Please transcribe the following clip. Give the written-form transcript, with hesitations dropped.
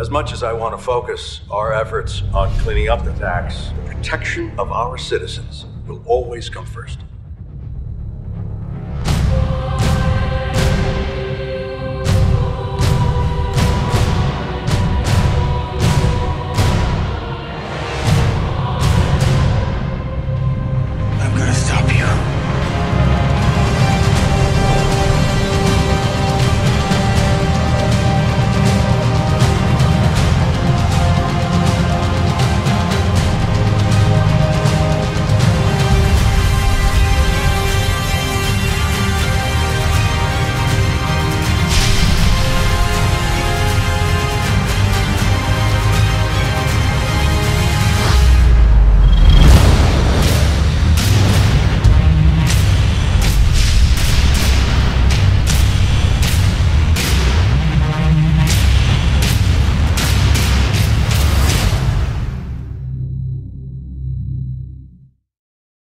As much as I want to focus our efforts on cleaning up the tax, the protection of our citizens will always come first.